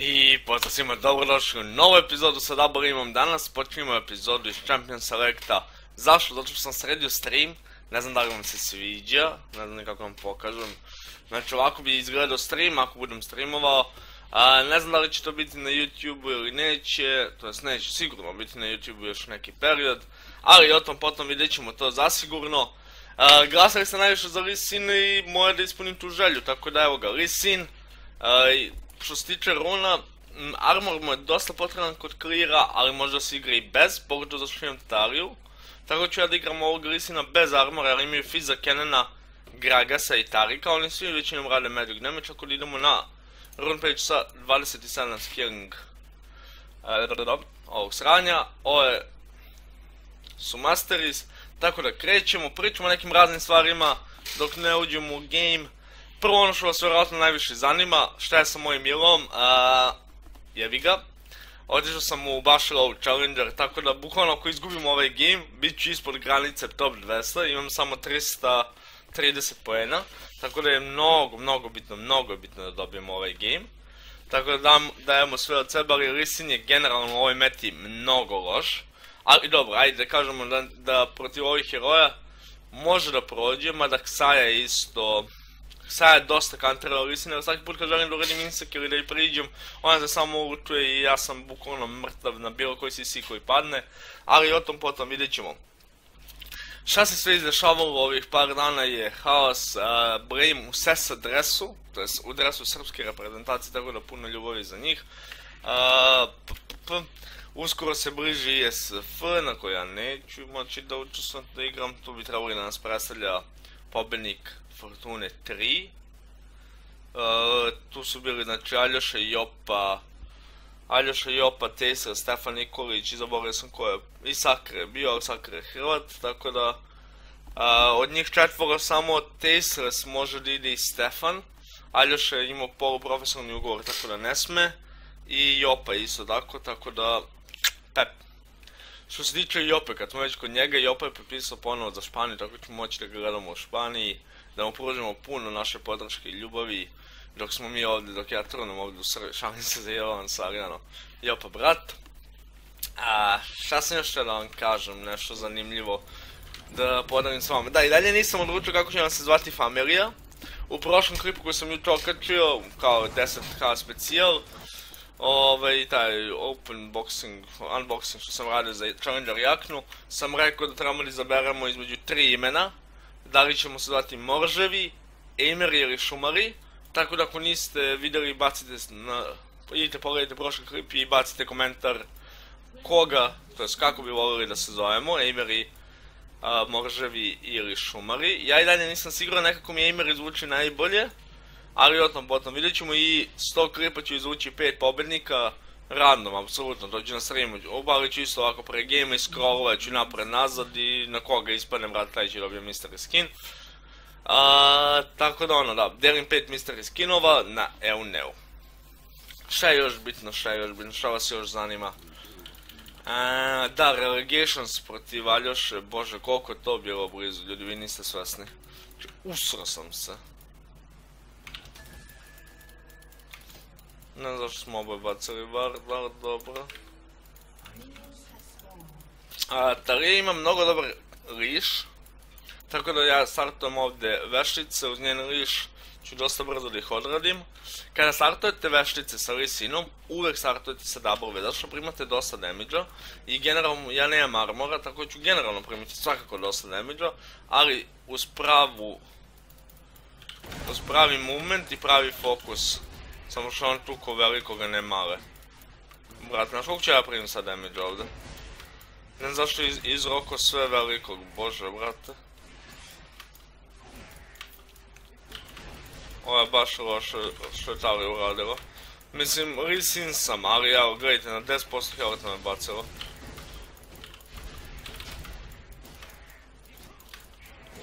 I pozdrav svima, dobrodošli u novu epizodu sa Double-imom. Danas počinimo epizodu iz Champion Selecta. Zašto? Zato što sam sredio stream. Ne znam da li vam se sviđa, ne znam kako vam pokažem. Znači ovako bi izgledao stream ako budem streamovao. Ne znam da li će to biti na YouTube-u ili neće, to jest neće sigurno biti na YouTube-u još neki period. Ali o tom potom vidjet ćemo to zasigurno. Glasali ste najviše za Lee Sin i moja da ispunim tu želju, tako da evo ga, Lee Sin. Što se tiče runa, armor mu je dosta potreban kod cleara, ali može da se igra i bez, pogotovo zašto imam Thariju. Tako ću ja da igram ovog Lee Sina bez armora, jer imaju Fizza, Kennena, Gragasa i Tarika, oni svi većinom rade magic damage, ako da idemo na run page sa 27 skilling ovog sranja, ove su masteries, tako da krećemo, pričamo nekim raznim stvarima dok ne uđemo u game. Prvo ono što vas vjerojatno najviše zanima, šta je sa mojim ilom, jevi ga. Otišao sam u baš low Challenger, tako da bukvalno ako izgubimo ovaj game, bit ću ispod granice top 200, imam samo 330 poena. Tako da je mnogo bitno da dobijemo ovaj game. Tako da dajemo sve od sebe, ali Rissin je generalno u ovoj meti mnogo loš. Ali dobro, ajde kažemo da protiv ovih heroja može da prođe, mada Ksaja je isto... Sada je dosta kanterao Rissina, jer svaki put kad želim da uradim insek ili da ih priđem, ona se samo ulutuje i ja sam bukvalno mrtav na bilo koji CC koji padne, ali o tom potom vidjet ćemo. Šta se sve izdešavalo ovih par dana je haos, Brame u Sesa dresu, to jest u dresu srpske reprezentacije, tako da puno ljubavi za njih. Uskoro se bliži ISF, na koju ja neću moći da učestvati da igram, tu bi trebali da nas predstavlja pobednik Fortune 3. Tu su bili znači Aljoša, Jopa, Tesla, Stefan Nikolić i zaboravio sam ko je, i Sakar je bio, ali Sakar je Hrvat, tako da od njih četvora samo Tesla može da ide i Stefan. Aljoša je imao poluprofesionalni ugovor, tako da ne sme, i Jopa isto tako, tako da Pep. Što se tiče Jope, kad smo već kod njega, Jopa je prepisao ponovo za Španiju, tako ćemo moći da ga gledamo u Španiji, da mu pružimo puno naše podrške i ljubavi, dok smo mi ovdje, dok ja tronem ovdje u Srbiji, šalim se za Jovan Sarjano, Jopa brat. Šta sam još da vam kažem, nešto zanimljivo da podarim s vama. Da, i dalje nisam odlučio kako će vam se zvati familija. U prošlom klipu koji sam jutro okačio, kao 10K specijal, i taj open boxing, unboxing što sam radio za Challenger jaknu, sam rekao da trebamo da izaberemo između tri imena, da li ćemo se zvati Morževi, Emeri ili Šumari, tako da ako niste vidjeli, idite pogledajte prošli klip i bacite komentar koga, to jest kako bi volili da se zovemo, Emeri, Morževi ili Šumari. Ja i dalje nisam siguran, nekako mi Emeri zvuči najbolje. Ali o tom potom vidjet ćemo, i 100 klipa ću izvući 5 pobednika, random, apsolutno, to ću na streamu, obavit ću isto ovako pre game i scrollovat ću napred nazad i na koga ispadnem, rad taj će dobiti mystery skin. Tako da delim 5 mystery skinova na EU-neu. Šta je još bitno, šta vas još zanima? Da, relegations protiv Aljoše, bože koliko je to bilo blizu, ljudi, vi niste svesni. Usro sam se. Ne znam zašto smo oboje bacili var, dobro. Tharija ima mnogo dobar liš, tako da ja startujem ovdje veštice, uz njen liš ću dosta brzo da ih odradim. Kada startujete veštice sa Lee Sinom, uvek startujete sa double-ve, zato što primate dosta damage-a i generalno ja nemam armora, tako ću generalno primiti svakako dosta damage-a, ali uz pravi movement i pravi fokus. Samo što on tuko velikoga, ne male. Brat, znaš koliko ću ja primim sad damage ovdje? Ne znam zašto je izroko sve velikog, bože brate. Ovo je baš loše što je Tharija uradila. Mislim, Lee Sin sam, ali evo, gledajte, na 10% healtha me bacilo.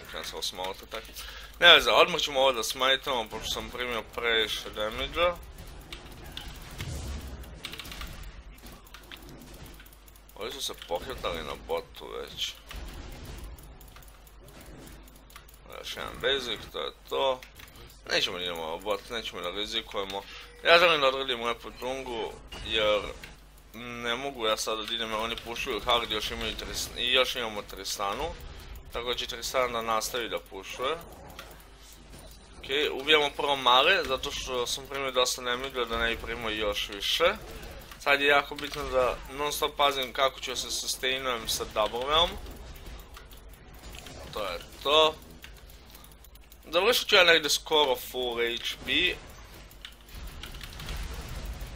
Uvijem se osmo auto tako. Ne veze, odmah ćemo ovo da smajtamo, pošto sam primio previše damage-a. Ovi su se pohjetali na botu već. Još jedan basic, to je to. Nećemo da idemo na bot, nećemo da rizikujemo. Ja želim da odredim rep u džungu, jer ne mogu ja sad da idem jer oni pušuju hard i još imamo Tristanu. Tako da će Tristan da nastavi da pušuje. Ubijamo prvo Mare, zato što sam primio dosta nemiglja da ne bi primio još više. Sad je jako bitno da non stop pazim kako ću se sustainujem sa doubleom. To je to. Završit ću ja negdje skoro full HP.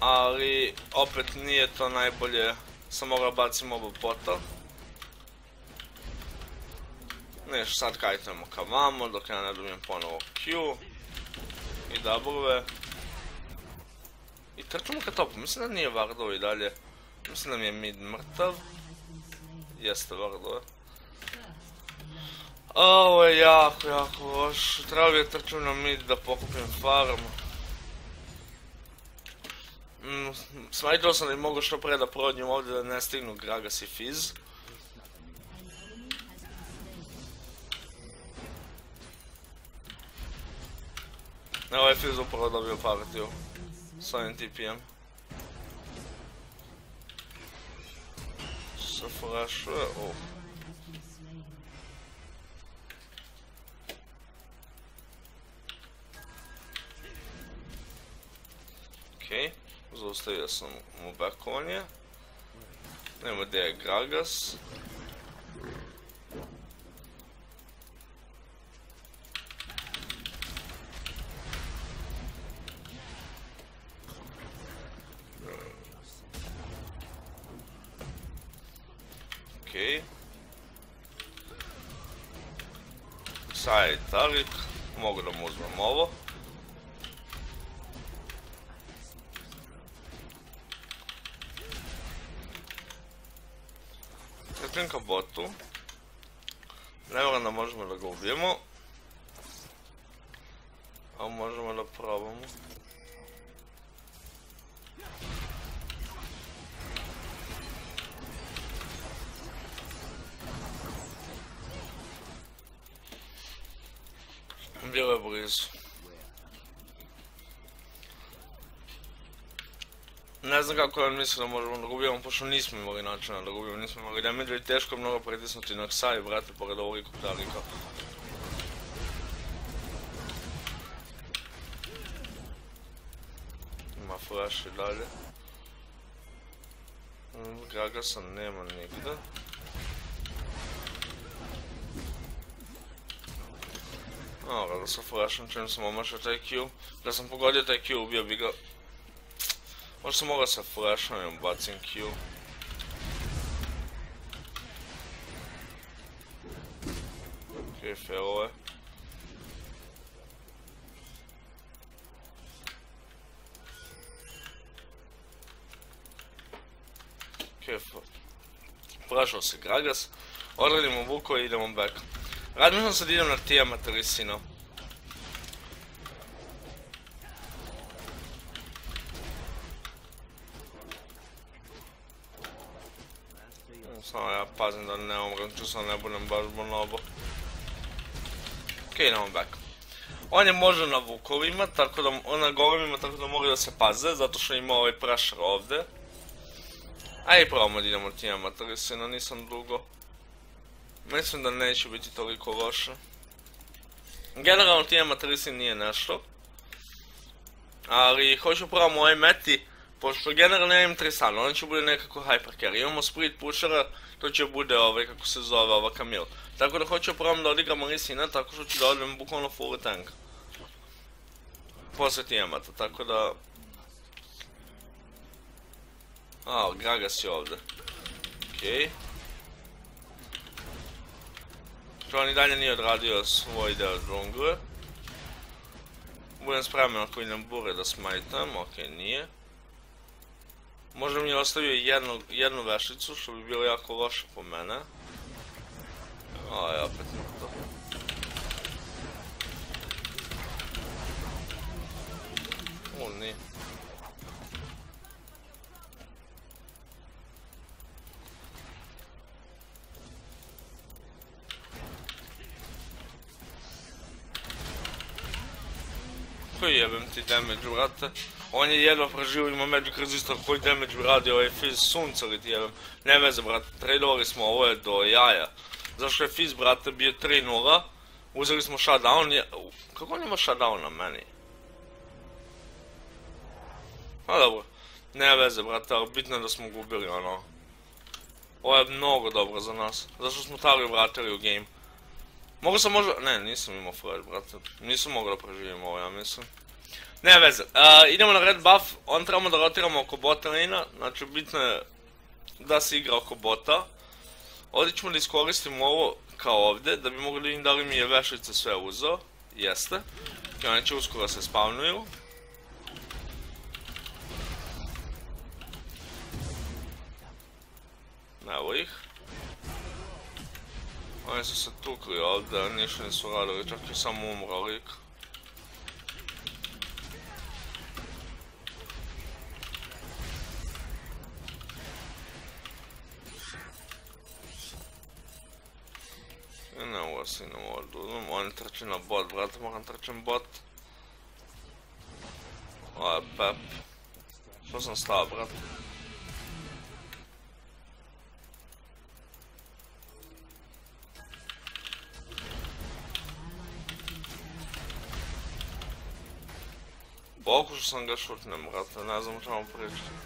Ali opet nije to najbolje, sam mogao bacim oba bota. Nešto sad kajtujemo ka vamo dok ja ne dobijem ponovo Q i W i trčimo ka topu, mislim da nije Vardo i dalje, mislim da mi je mid mrtav, jeste Vardo. Ovo je jako loš, trebao bi je trčim na mid da pokupim farm. Smađao sam da im mogu što pre da prodnjem ovdje da ne stignu Gragas i Fizz. Evo je Fizz upravo dobio partiju s ovim TP-em. Se frashuje, Okej, zaustavio sam mu backovanje. Nemo gdje je Gragas. Saja i Tarik, mogu da mu uzmem ovo. Trčim ka botu. Ne vjerujem da možemo da ga ubijemo. A možemo da probamo. Bilo je blizu. Ne znam kako on misli da možemo da gubijemo, pošto nismo imali načina da gubijemo, nismo imali damage i teško je mnogo pritisnuti na Ksai, brate, pored ovog Tarika. Ima flash i dalje. Gragasa nema nigde. Ovo da se flasham čim sam omašao taj Q. Da sam pogodio taj Q ubio bi ga. Možda sam mogao se flasham i ubacim Q. Okej, failo je. Okej, flashao se Gragas. Odredimo Vuko i idemo back. Razmišljam sad idem na Tiamaterissino. Samo ja pazim da ne umrem, ču sam ne budem baš bonobo. Okej, idemo back. On je možda na vukovima, tako da, on na golemima, tako da moraju da se paze, zato što ima ovaj pressure ovde. Ajde probamo da idemo Tiamaterissino, nisam dugo. Mislim da neće biti toliko loše. Generalno Tiamaterissin nije nešto. Ali hoću probamo ovaj meti. Pošto generalno ja imam Tristanu, ona će bude nekako hypercarry. Imamo split pushera, to će bude ovaj kako se zove ova Camille. Tako da hoću probam da odigramo Rissina, tako što ću da odem bukvalno full tank. Posle Tiamata, tako da... Gragas je ovdje. Okej. On i dalje nije odradio svoj deo džungle. Budem spreman ako idem bure da smajtam, okej nije. Možda mi je ostavio jednu vešicu što bi bilo jako loše po mene. Opet ne to. Nije. Jebem ti damage, vrate. On je jedva preživio, ima Magic Resistor koji damage bi radio, je Fizz sunca letijelo. Ne veze brate, trailori smo, ovo je do jaja. Zašto je Fizz brate bio 3-0, uzeli smo shutdown, kako on ima shutdown na meni? A dobro, ne veze brate, bitno je da smo gubili ono. Ovo je mnogo dobro za nas, zašto smo Thariju vratili u game. Mogu sam možda... Ne, nisam imao Freud, brate. Nisam mogao da preživim ovo, ja mislim. Ne veze. Idemo na red buff. On trebamo da rotiramo oko bota lane-a. Znači, bitno je da se igra oko bota. Ovdje ćemo da iskoristimo ovo kao ovdje, da bi mogli da vidim da li mi je vešica sve uzeo. Jeste. I oni će uskoro se spavnuju. Evo ih. Oni su se tukli ovdje, ništa nisu radili, čak je samo umro lik. I ne ovo se idem ovdje uzmem, oni trče na bot, brate, moram trčem bot. Ovo je Pep. Što sam stao, brate? Pokušao sam ga šutnem, brate, ne znam o čemu pričam.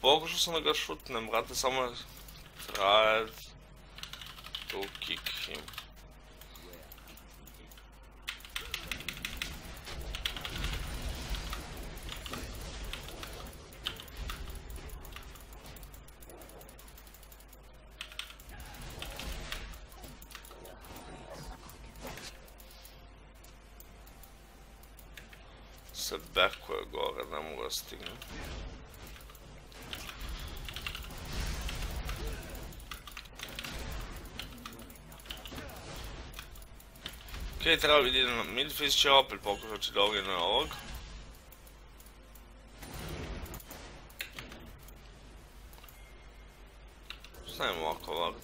Pokušao sam da ga šutnem, brate, samo je... Tried... to kick him. Se backuje gore, ne mogu da stignem. Okej, treba bi da idem na midfiz, će opet pokušati da ognjene ovog. Stavimo ovako ovako.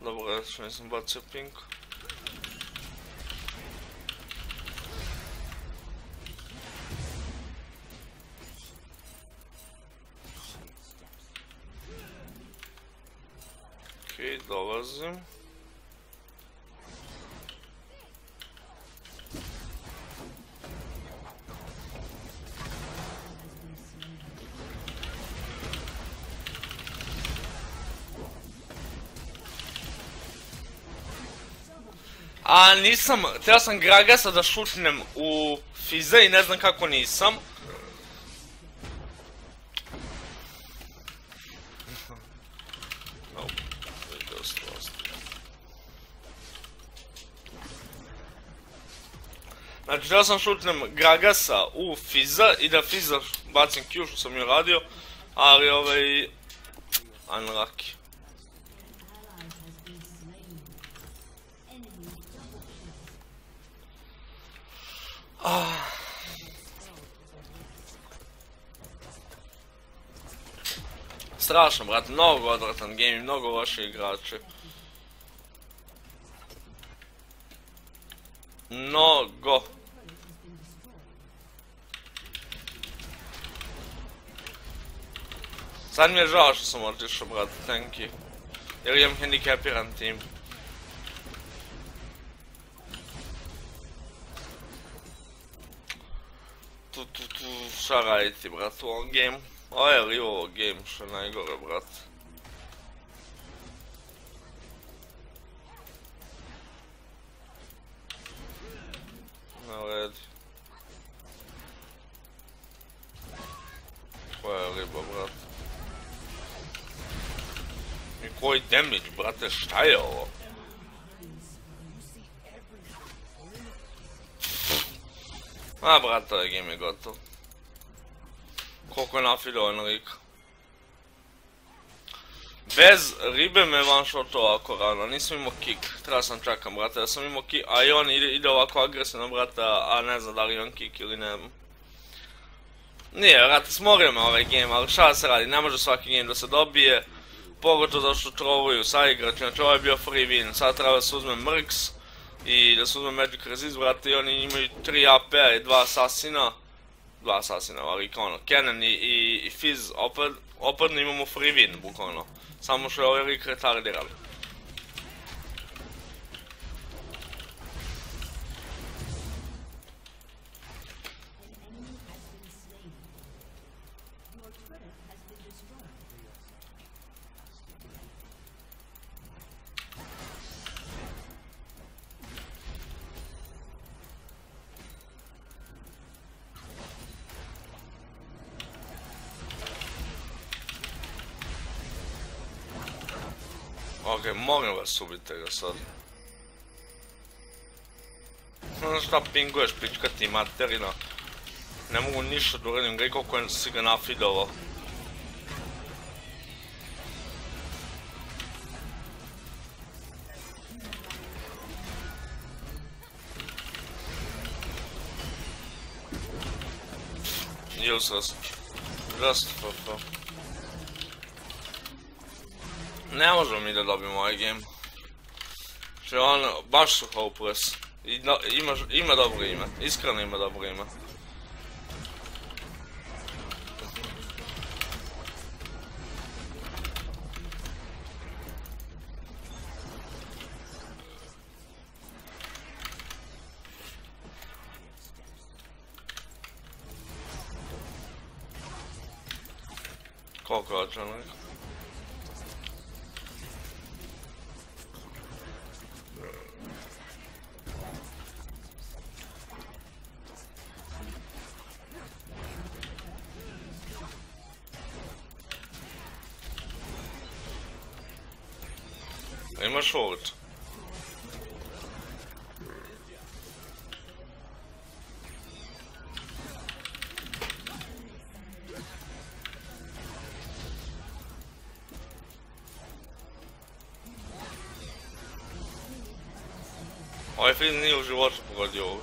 Dobro, ja što nisam bacio pink. Okej, dolazim. A nisam, treba sam Gragasa da šutnem u Fizza i ne znam kako nisam. Znači treba sam šutnem Gragasa u Fizza i da Fizza bacim Q što sam joj radio, ali ovaj... unlucky. Strašno brat, mnogo odvratan game i mnogo loši igrači. Mnogo. Sad mi je žao što sam otišao brat, thank you. Jer imam handicapiran tim. Šta raditi brat u ovom game? Ovo je Rivovo game, što je najgore brat. Ne redi. Koja je riba brat? I koji damage brate, šta je ovo? A brate, ovaj game je gotov. Koliko je nafilio ovaj lik. Bez ribe me one shot ovako rano, nisam imao kick, treba sam čekam brate, ja sam imao kick, a i on ide ovako agresivno brate, a ne znam da li imam kick ili ne. Nije brate, smorio me ovaj game, ali šta se radi, ne može svaki game da se dobije. pogotovo zašutrovaju sa igrač, znači ovo je bio free win, sad treba da se uzme Mercs i da se uzme Magic Resist, brate, I oni imaju 3 AP-a I 2 asasina, ali kao ono, Kennen I Fizz, opet ne imamo free win, bukvalno, samo što je ovaj rig retardirali. Ok, molim vas, ubite ga sad. Znaš šta pinguješ, pička ti materina. Ne mogu ništa da uradim, gledaj koliko si ga nafidovao. Useless. Just for fun. Ne možemo mi da dobijemo ovaj game. Znači ono, baš su hopeless. Ima dobro ime, iskreno ima dobro ime. Koliko je očeno neko? Imaš ult. Ovaj Fizz nije u životu pogodio ult.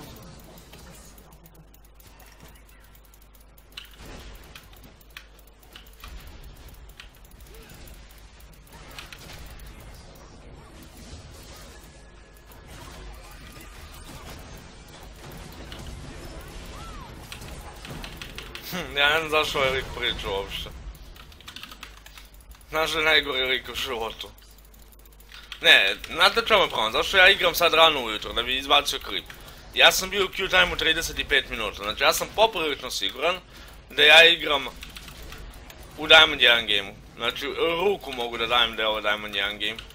Ja ne znam zašto ovaj lik priča uopšte. Znaš da je najgori lik u životu. Ne, znate čemu je problem, zašto ja igram sad rano ujutro da bi izbacio klip. Ja sam bio u Q time-u 35 minuta, znači ja sam poprilično siguran da ja igram u Diamond 1 game-u. Znači ruku mogu da dajem da je ovo Diamond 1 game.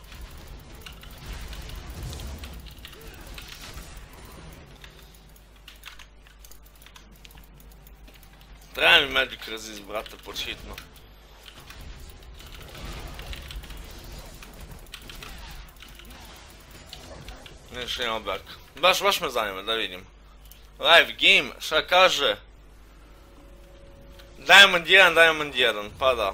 Treba mi Magic Resist, brate, pod hitno. Nešto imamo back. Baš me zanima, da vidim. Live game, šta kaže? Diamond 1, Diamond 1, pa da.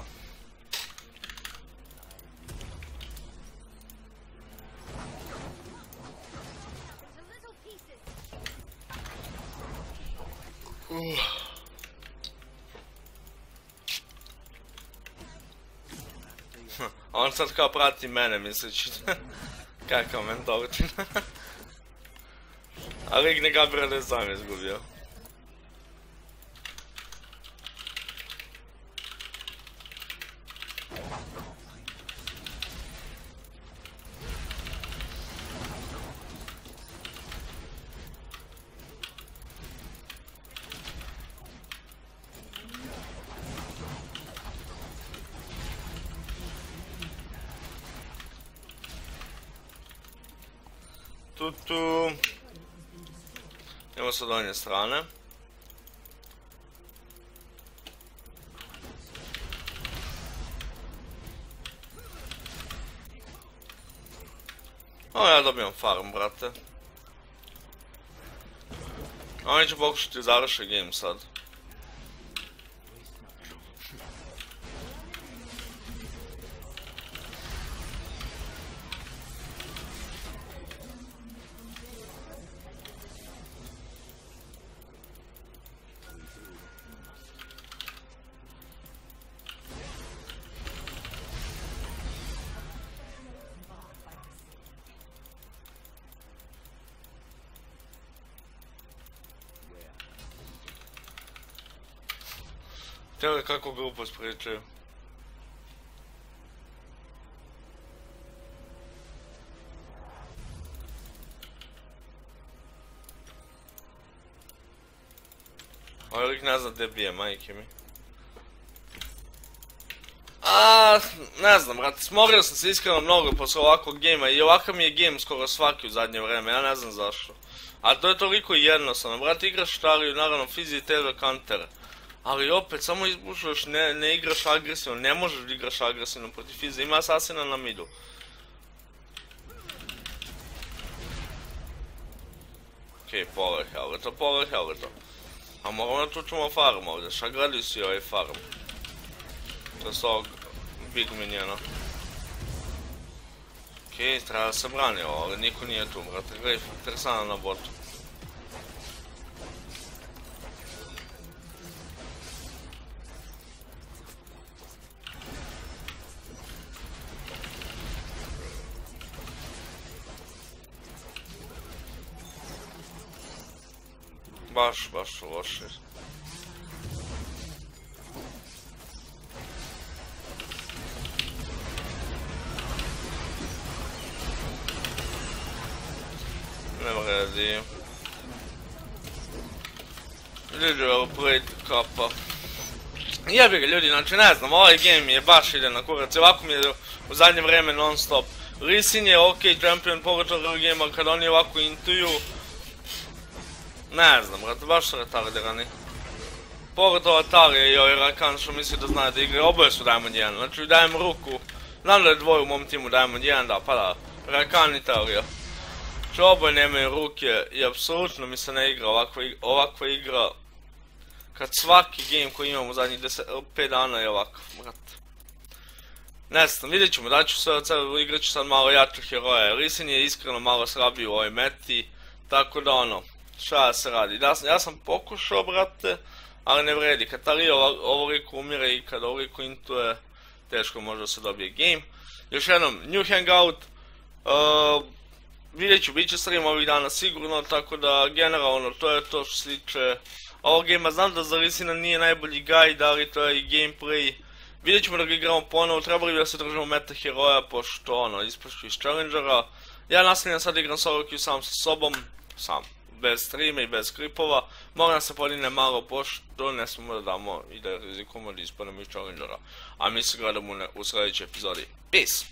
On sad kao prati mene, mislići. Kakav mentovčina. Ali ne ga brade sam je izgubio. Idemo sa donje strane. Ovo ja dobijam farm, brate. Oni će pokušati završiti game sad. Te kakvu glupost pričaju. Ovo je lik ne zna gdje bije, majke mi. Ne znam, brate, smorio sam se iskreno mnogo posle ovakvog gejma i ovakav mi je gejm skoro svaki u zadnje vreme, ja ne znam zašto. A to je toliko jednostavno, brate, igraš Thariju, naravno Fizz i tebe kantere. Ali opet, samo izbušuješ, ne igraš agresivno, ne možeš da igraš agresivno protiv Fizza, ima asasina na midu. Okej, power helveto. A moramo da tučemo farm ovdje, šagrali si ovaj farm. To s ovog big minijena. Okej, treba da se brani ovo, ali niko nije tu, brate, gledaj Tersana na botu. Baš loše. Ne vredi. Ljudi upred kapa. Jebi ga ljudi, znači ne znam, ovaj game je baš ide na kurac. Ovako mi je u zadnje vreme non stop. Lee Sin je ok champion, pogotovo drugog gamea kada oni ovako intuju. Ne znam, brate, baš su retardirani. Pogotovo Tharija i ovaj Rakan što misli da znaju da igra, oboje su Diamond 1, znači dajem ruku. Znam da je dvoje u mom timu Diamond 1, da, pa da, Rakan i Tharija. Znači oboje nemaju ruke i apsolutno mi se ne igra ovakva igra. Kad svaki game koji imam u zadnjih 5 dana je ovakav, brate. Ne znam, vidjet ćemo, daću sve od sebe, igrat ću sad malo jačih heroja. Lee Sin je iskreno malo slabiji u ovoj meti, tako da ono. Šta se radi, ja sam pokušao, brate, ali ne vredi, kad Tharija ovoliko umire i kad ovoliko intuje, teško može da se dobije game. Još jednom, new hangout, vidjet ću, bit će stream ovih dana sigurno, tako da generalno to je to što se tiče ovog gamea. Znam da za Rissina nije najbolji guide, ali to je i gameplay, vidjet ćemo da ga igramo ponovo, trebali bi da se držimo meta heroja, pošto ono, ispašću iz Challengera. Ja nastavljam sad igram Soroki sam sa sobom, sam. Bez streama i bez klipova, moram se podine malo pošto ne smo da damo i da rizikujemo da ispademo iz Challengera. A mi se gledamo u sljedećoj epizodi. Peace!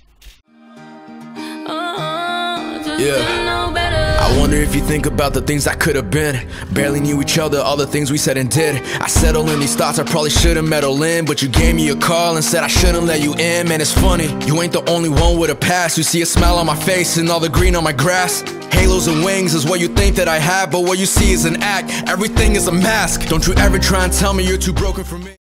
I wonder if you think about the things I could have been. Barely knew each other, all the things we said and did. I settle in these thoughts, I probably shouldn't meddle in. But you gave me a call and said I shouldn't let you in. Man, it's funny, you ain't the only one with a past. You see a smile on my face and all the green on my grass. Halos and wings is what you think that I have, but what you see is an act, everything is a mask. Don't you ever try and tell me you're too broken for me.